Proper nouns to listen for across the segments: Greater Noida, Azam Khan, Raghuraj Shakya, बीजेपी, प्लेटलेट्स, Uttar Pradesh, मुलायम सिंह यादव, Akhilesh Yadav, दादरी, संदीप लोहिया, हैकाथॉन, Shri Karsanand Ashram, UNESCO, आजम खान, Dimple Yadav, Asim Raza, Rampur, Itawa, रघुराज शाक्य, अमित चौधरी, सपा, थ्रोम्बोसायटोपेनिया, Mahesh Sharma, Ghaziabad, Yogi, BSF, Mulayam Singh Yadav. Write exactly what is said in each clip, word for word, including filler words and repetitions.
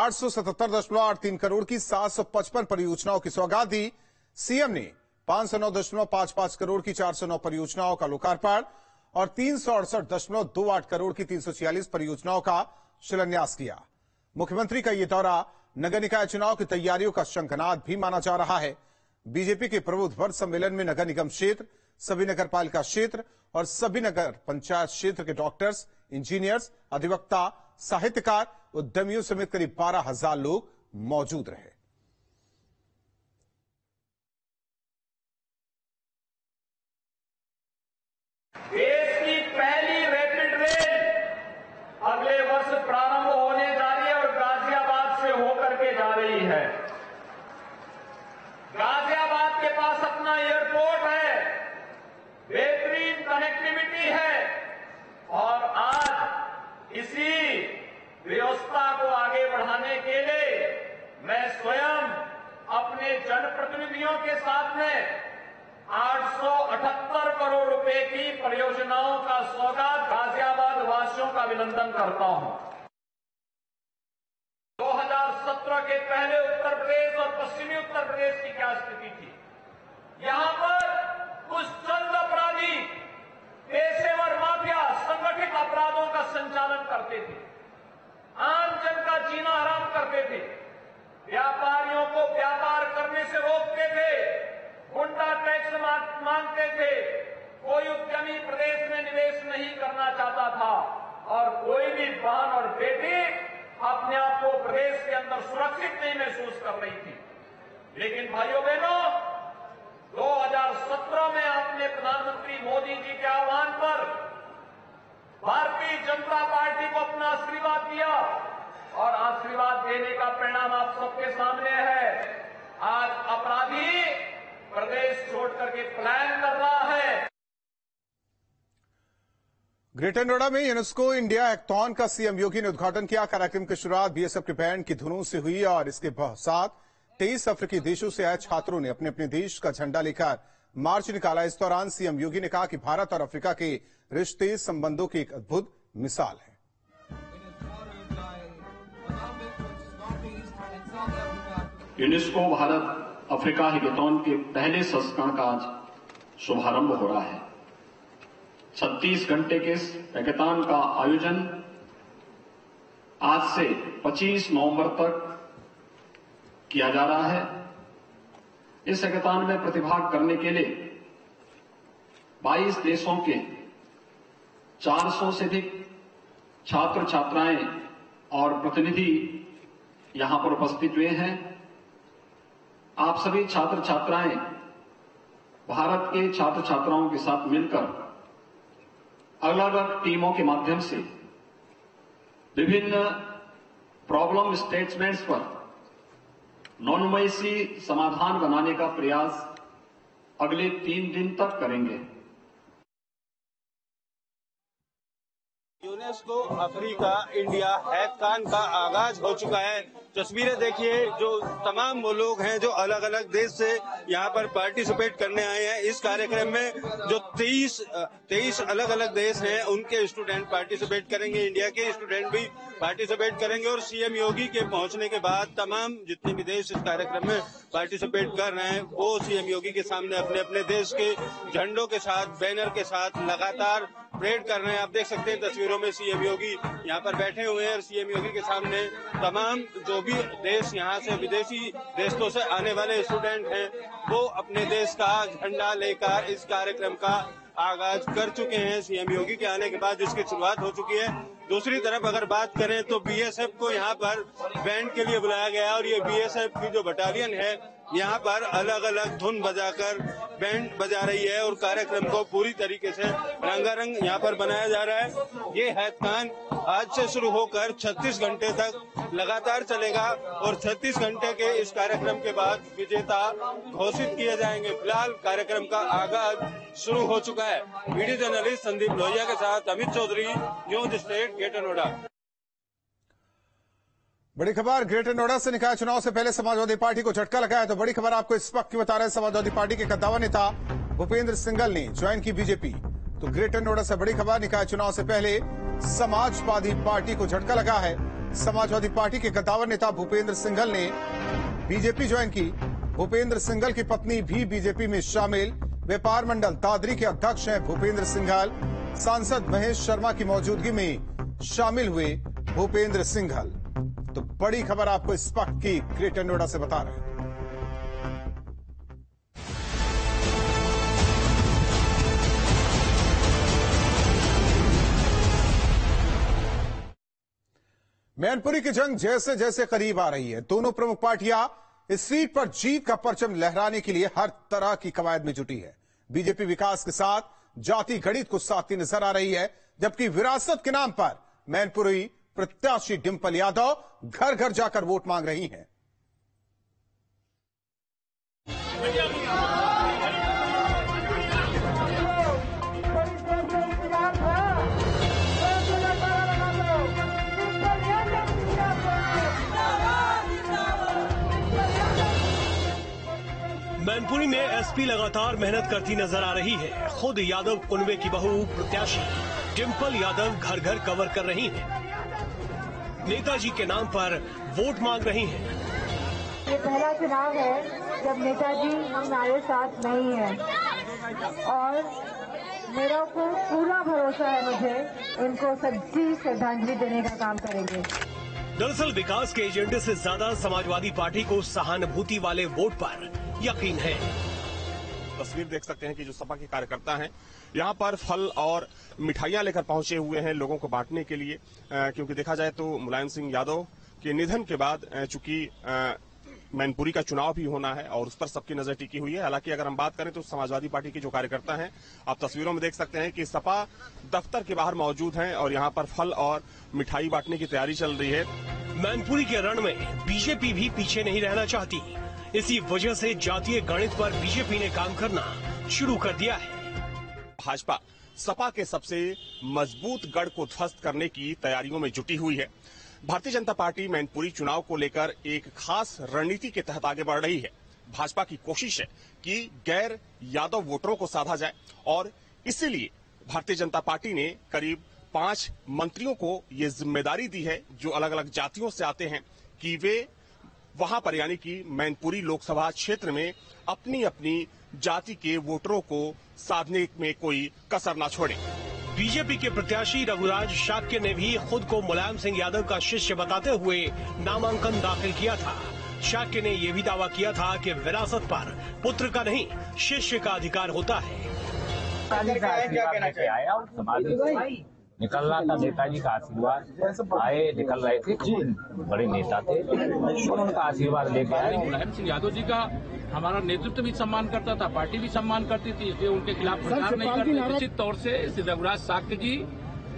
आठ सौ सतहत्तर दशमलव आठ तीन करोड़ की सात सौ पचपन परियोजनाओं की सौगात दी। सीएम ने पांच सौ नौ दशमलव पांच पांच करोड़ की चार सौ नौ परियोजनाओं का लोकार्पण और तीन सौ अड़सठ दशमलव दो आठ करोड़ की तीन सौ छियालीस परियोजनाओं का शिलान्यास किया। मुख्यमंत्री का ये दौरा नगर निकाय चुनाव की तैयारियों का शंखनाद भी माना जा रहा है। बीजेपी के प्रबुद्ध वर्ग सम्मेलन में नगर निगम क्षेत्र, सभी नगर पालिका क्षेत्र और सभी नगर पंचायत क्षेत्र के डॉक्टर्स, इंजीनियर्स, अधिवक्ता, साहित्यकार, उद्यमियों समेत करीब बारह हजार लोग मौजूद रहे। देश की पहली रैपिड रेल अगले वर्ष प्रारंभ होने जा रही है और गाजियाबाद से होकर के जा रही है। गाजियाबाद के पास अपना एयरपोर्ट है, बेहतरीन कनेक्टिविटी है और आज इसी व्यवस्था को आगे बढ़ाने के लिए मैं स्वयं अपने जनप्रतिनिधियों के साथ में आठ सौ अठहत्तर करोड़ रुपए की परियोजनाओं का सौगात गाजियाबाद वासियों का अभिनंदन करता हूं। दो हज़ार सत्रह के पहले उत्तर प्रदेश और पश्चिमी उत्तर प्रदेश की क्या स्थिति थी? यहां पर कुछ चंद अपराधी पेशेवर माफिया संगठित अपराधों का संचालन करते थे, आम जन का जीना हराम करते थे, व्यापारियों को व्यापार करने से रोकते थे, गुंडा टैक्स मांगते थे, कोई उद्यमी प्रदेश में निवेश नहीं करना चाहता था और कोई भी बहन और बेटी अपने आप को प्रदेश के अंदर सुरक्षित नहीं महसूस कर रही थी। लेकिन भाइयों बहनों, दो हज़ार सत्रह में आपने प्रधानमंत्री मोदी जी के आह्वान पर भारतीय जनता पार्टी को अपना आशीर्वाद दिया और आशीर्वाद देने का परिणाम आप सबके सामने है। आज अपराधी प्रदेश छोड़कर के प्लान कर रहा है। ग्रेटर नोएडा में यूनेस्को इंडिया हैकाथॉन का सीएम योगी ने उद्घाटन किया। कार्यक्रम की शुरुआत बीएसएफ की बैंड की धुनों से हुई और इसके साथ तेईस अफ्रीकी देशों से आए छात्रों ने अपने अपने देश का झंडा लेकर मार्च निकाला। इस दौरान सीएम योगी ने कहा कि भारत और अफ्रीका के रिश्ते संबंधों की एक अद्भुत मिसाल है। यूनेस्को भारत अफ्रीका हैकाथॉन के पहले संस्करण का आज शुभारंभ हो रहा है। छत्तीस घंटे के इस हैकाथॉन का आयोजन आज से पच्चीस नवंबर तक किया जा रहा है। इस हैकाथॉन में प्रतिभाग करने के लिए बाईस देशों के चार सौ से अधिक छात्र छात्राएं और प्रतिनिधि यहां पर उपस्थित हुए हैं। आप सभी छात्र छात्राएं भारत के छात्र छात्राओं के साथ मिलकर अलग अलग टीमों के माध्यम से विभिन्न प्रॉब्लम स्टेटमेंट्स पर नॉनवॉयसी समाधान बनाने का प्रयास अगले तीन दिन तक करेंगे। यूनेस्को अफ्रीका इंडिया हैकाथॉन का आगाज हो चुका है। तस्वीरें देखिए, जो तमाम वो लोग हैं जो अलग अलग देश से यहाँ पर पार्टिसिपेट करने आए हैं। इस कार्यक्रम में जो तेईस तेईस अलग अलग देश हैं उनके स्टूडेंट पार्टिसिपेट करेंगे, इंडिया के स्टूडेंट भी पार्टिसिपेट करेंगे और सीएम योगी के पहुंचने के बाद तमाम जितने भी देश इस कार्यक्रम में पार्टिसिपेट कर रहे हैं वो सीएम योगी के सामने अपने अपने देश के झंडों के साथ, बैनर के साथ लगातार परेड कर रहे हैं। आप देख सकते हैं तस्वीरों में सीएम योगी यहाँ पर बैठे हुए हैं और सीएम योगी के सामने तमाम जो भी देश यहाँ से विदेशी देशों से आने वाले स्टूडेंट हैं वो अपने देश का झंडा लेकर इस कार्यक्रम का आगाज कर चुके हैं सीएम योगी के आने के बाद, जिसकी शुरुआत हो चुकी है। दूसरी तरफ अगर बात करें तो बीएसएफ को यहाँ पर बैंड के लिए बुलाया गया और ये बीएसएफ की जो बटालियन है यहाँ पर अलग अलग धुन बजाकर बैंड बजा रही है और कार्यक्रम को पूरी तरीके से रंगारंग यहाँ पर बनाया जा रहा है। ये हैकाथॉन आज से शुरू होकर छत्तीस घंटे तक लगातार चलेगा और छत्तीस घंटे के इस कार्यक्रम के बाद विजेता घोषित किए जाएंगे। फिलहाल कार्यक्रम का आगाज शुरू हो चुका है। वीडियो जर्नलिस्ट संदीप लोहिया के साथ अमित चौधरी, news state, greater Noida. बड़ी खबर ग्रेटर नोएडा से निकाय चुनाव से पहले समाजवादी पार्टी को झटका लगा है तो बड़ी खबर आपको इस वक्त की बता रहे हैं। समाजवादी पार्टी के कद्दावर नेता भूपेंद्र सिंघल ने ज्वाइन की बीजेपी। तो ग्रेटर नोएडा से बड़ी खबर, निकाय चुनाव से पहले समाजवादी पार्टी को झटका लगा है। समाजवादी पार्टी के कद्दावर नेता भूपेंद्र सिंघल ने बीजेपी ज्वाइन की। भूपेंद्र सिंघल की पत्नी भी बीजेपी में शामिल। व्यापार मंडल दादरी के अध्यक्ष हैं भूपेंद्र सिंघल। सांसद महेश शर्मा की मौजूदगी में शामिल हुए भूपेंद्र सिंघल। तो बड़ी खबर आपको इस वक्त की ग्रेटर नोएडा से बता रहे हैं। मैनपुरी की जंग जैसे जैसे करीब आ रही है, दोनों प्रमुख पार्टियां इस सीट पर जीत का परचम लहराने के लिए हर तरह की कवायद में जुटी है। बीजेपी विकास के साथ जाति गणित को साथी नजर आ रही है, जबकि विरासत के नाम पर मैनपुरी प्रत्याशी डिम्पल यादव घर घर जाकर वोट मांग रही हैं। मैनपुरी में एसपी लगातार मेहनत करती नजर आ रही है। खुद यादव कुनबे की बहू प्रत्याशी डिम्पल यादव घर घर कवर कर रही हैं। नेताजी के नाम पर वोट मांग रही हैं। ये पहला चुनाव है जब नेताजी हमारे साथ नहीं है, और मेरा को पूरा भरोसा है मुझे इनको सच्ची श्रद्धांजलि देने का काम करेंगे। दरअसल विकास के एजेंडे से ज्यादा समाजवादी पार्टी को सहानुभूति वाले वोट पर यकीन है। तस्वीर देख सकते हैं कि जो सपा के कार्यकर्ता हैं यहाँ पर फल और मिठाइयाँ लेकर पहुंचे हुए हैं लोगों को बांटने के लिए, क्योंकि देखा जाए तो मुलायम सिंह यादव के निधन के बाद चूंकि मैनपुरी का चुनाव भी होना है और उस पर सबकी नजर टिकी हुई है। हालांकि अगर हम बात करें तो समाजवादी पार्टी के जो कार्यकर्ता हैं, आप तस्वीरों में देख सकते हैं कि सपा दफ्तर के बाहर मौजूद हैं और यहाँ पर फल और मिठाई बांटने की तैयारी चल रही है। मैनपुरी के रण में बीजेपी भी पीछे नहीं रहना चाहती, इसी वजह से जातीय गणित पर बीजेपी ने काम करना शुरू कर दिया है। भाजपा सपा के सबसे मजबूत गढ़ को ध्वस्त करने की तैयारियों में जुटी हुई है। भारतीय जनता पार्टी मैनपुरी चुनाव को लेकर एक खास रणनीति के तहत आगे बढ़ रही है। भाजपा की कोशिश है कि गैर यादव वोटरों को साधा जाए, और इसीलिए भारतीय जनता पार्टी ने करीब पांच मंत्रियों को ये जिम्मेदारी दी है जो अलग अलग जातियों से आते हैं कि वे वहां पर यानी कि मैनपुरी लोकसभा क्षेत्र में अपनी अपनी जाति के वोटरों को साधने में कोई कसर ना छोड़े। बीजेपी के प्रत्याशी रघुराज शाक्य ने भी खुद को मुलायम सिंह यादव का शिष्य बताते हुए नामांकन दाखिल किया था। शाक्य ने यह भी दावा किया था कि विरासत पर पुत्र का नहीं शिष्य का अधिकार होता है। निकलना था नेताजी का आशीर्वाद, आए निकल रहे थे, बड़े नेता थे, उनका आशीर्वाद लेकर आए। मुलायम सिंह यादव जी का हमारा नेतृत्व भी सम्मान करता था, पार्टी भी सम्मान करती थी, इसलिए उनके खिलाफ प्रचार नहीं करते। निश्चित तौर से श्री रघुराज शाक्य जी,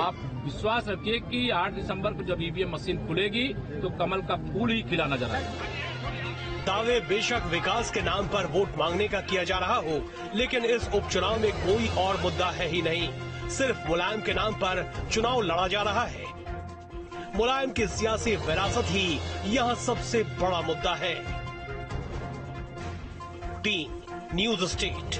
आप विश्वास रखिए कि आठ दिसंबर को जब ईवीएम मशीन खुलेगी तो कमल का फूल ही खिला नजर आएगा। दावे बेशक विकास के नाम पर वोट मांगने का किया जा रहा हो, लेकिन इस उपचुनाव में कोई और मुद्दा है ही नहीं, सिर्फ मुलायम के नाम पर चुनाव लड़ा जा रहा है। मुलायम की सियासी विरासत ही यह सबसे बड़ा मुद्दा है। Team news state.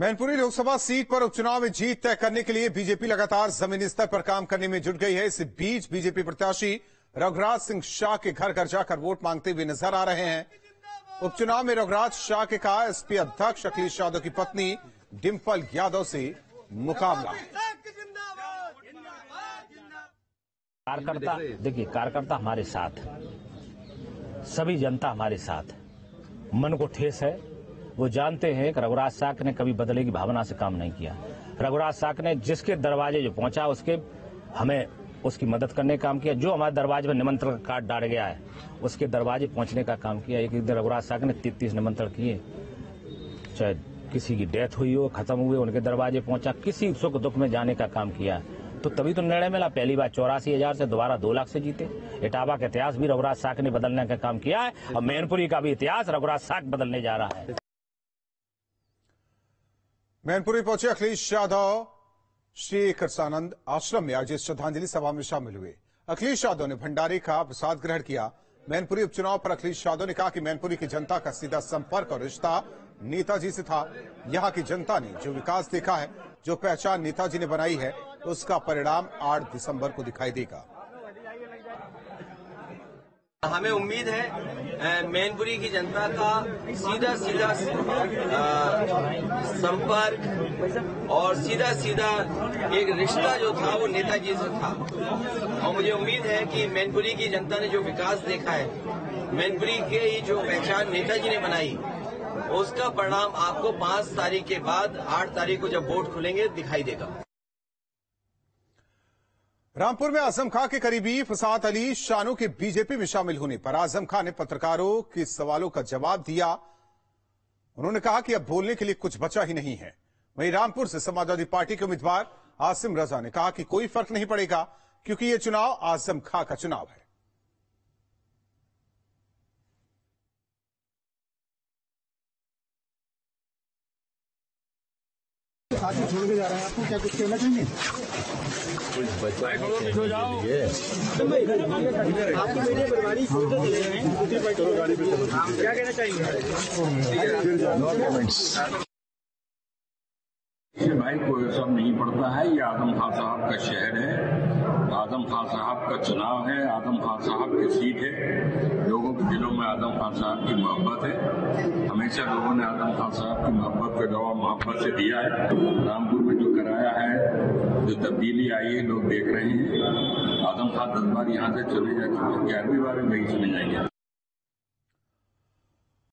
Mainpuri Lok Sabha seat पर उपचुनाव में जीत तय करने के लिए बीजेपी लगातार जमीनी स्तर पर काम करने में जुट गई है। इस बीच बीजेपी प्रत्याशी रघुराज सिंह शाह के घर घर जाकर वोट मांगते हुए नजर आ रहे हैं। उपचुनाव में रघुराज शाह के कहा एसपी अध्यक्ष अखिलेश यादव की पत्नी डिम्पल यादव से मुकाबला। कार्यकर्ता देखिए, कार्यकर्ता हमारे साथ, सभी जनता हमारे साथ, मन को ठेस है। वो जानते हैं कि रघुराज शाक्य ने कभी बदले की भावना से काम नहीं किया। रघुराज शाक्य ने जिसके दरवाजे जो पहुंचा उसके हमें उसकी मदद करने का काम किया, जो हमारे दरवाजे में निमंत्रण का कार्ड डाल गया है उसके दरवाजे पहुंचने का काम किया। एक एक दिन रघुराज शाक्य ने तैंतीस निमंत्रण किए, चाहे किसी की डेथ हुई हो, खत्म हुए, उनके दरवाजे पहुंचा, किसी सुख दुख में जाने का काम किया। तो तभी तो निर्णय मिला। पहली बार चौरासी हजार से दोबारा दो लाख से जीते। इटावा का इतिहास भी रघुराज शाक्य ने बदलने का काम किया है, और मैनपुरी का भी इतिहास रघुराज शाक्य बदलने जा रहा है। मैनपुरी पहुंचे अखिलेश यादव। श्री करसानंद आश्रम में आयोजित श्रद्धांजलि सभा में शामिल हुए। अखिलेश यादव ने भंडारे का प्रसाद ग्रहण किया। मैनपुरी उपचुनाव पर अखिलेश यादव ने कहा कि मैनपुरी की जनता का सीधा संपर्क और रिश्ता नेताजी से था। यहाँ की जनता ने जो विकास देखा है जो पहचान नेताजी ने बनाई है उसका परिणाम आठ दिसंबर को दिखाई देगा। हमें उम्मीद है मैनपुरी की जनता का सीधा सीधा संपर्क और सीधा सीधा एक रिश्ता जो था वो नेताजी से था और मुझे उम्मीद है कि मैनपुरी की जनता ने जो विकास देखा है, मैनपुरी के ही जो पहचान नेताजी ने बनाई, उसका परिणाम आपको पांच तारीख के बाद आठ तारीख को जब वोट खुलेंगे दिखाई देगा। रामपुर में आजम खां के करीबी फसाद अली शानू के बीजेपी में शामिल होने पर आजम खां ने पत्रकारों के सवालों का जवाब दिया। उन्होंने कहा कि अब बोलने के लिए कुछ बचा ही नहीं है। वहीं रामपुर से समाजवादी पार्टी के उम्मीदवार आसिम रजा ने कहा कि कोई फर्क नहीं पड़ेगा क्योंकि ये चुनाव आजम खां का चुनाव है। साथी छोड़ के जा रहे हैं, आपको क्या कुछ कहना चाहिए? कुछ भाई कोई सब नहीं पड़ता है। ये आजम खान साहब का शहर है, आजम खान साहब का चुनाव है, आजम खान साहब की सीट है। लोगों के दिलों में आजम खान साहब की मोहब्बत है। हमेशा लोगों ने आजम खान साहब की मोहब्बत का जवाब मोहब्बत से दिया है। रामपुर में जो कराया है, जो तब्दीली आई है, लोग देख रहे हैं। आजम खान दस बार यहाँ से चले जा चुके हैं, ग्यारहवीं बार में वही चले जाएंगे।